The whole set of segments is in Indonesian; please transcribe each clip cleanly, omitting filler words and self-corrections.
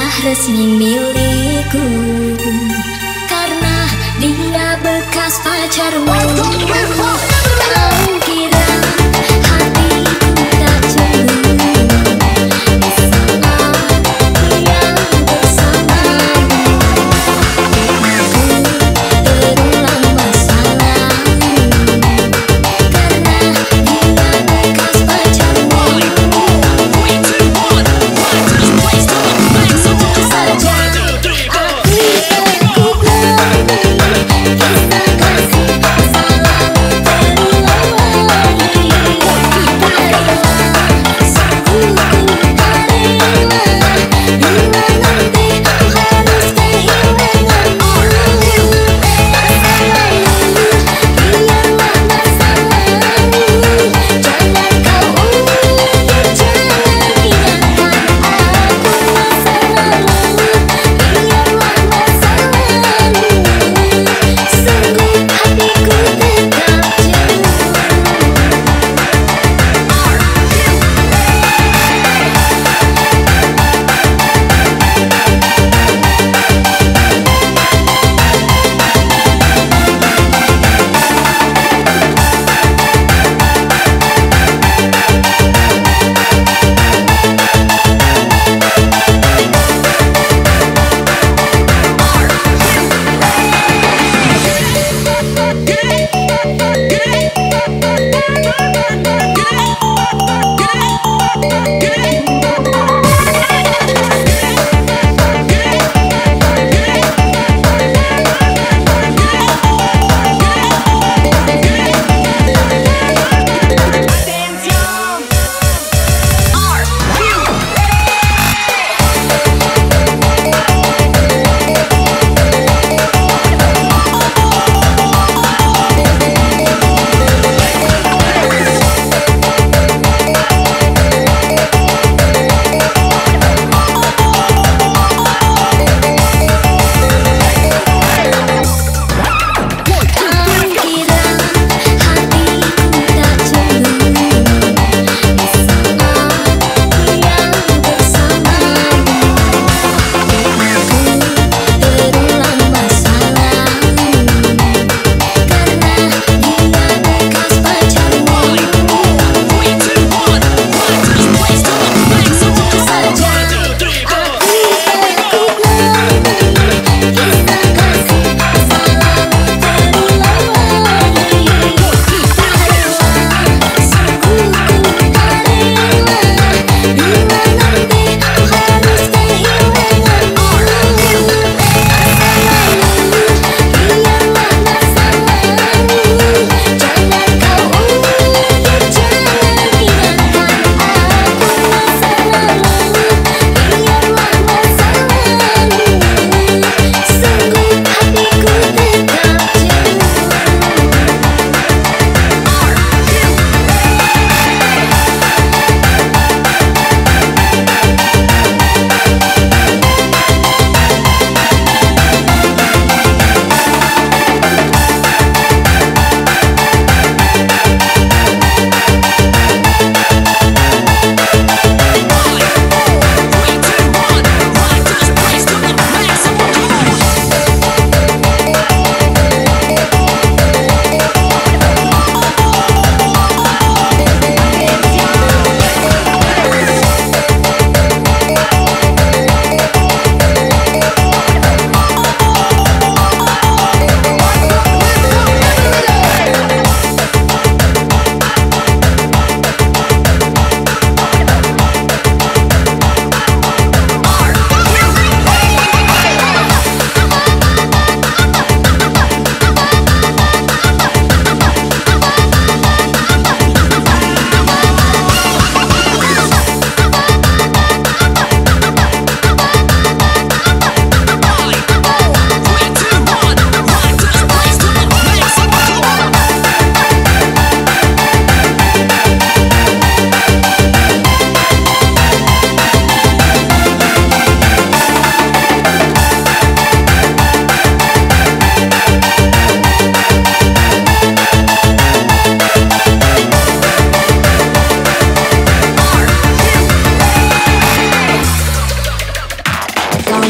rumah resmi milikku, karena dia bekas pacarmu.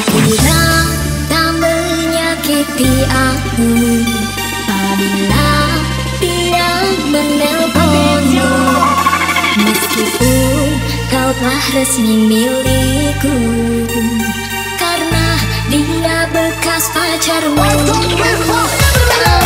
Kira tak menyakiti aku apabila dia menelponmu, meskipun kau telah resmi milikku karena dia bekas pacarmu. Salah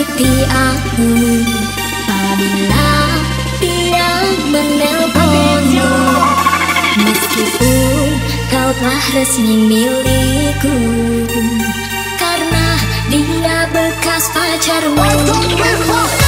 mengerti aku apabila dia menelponmu. Meskipun kau telah resmi milikku, karena dia bekas pacarmu.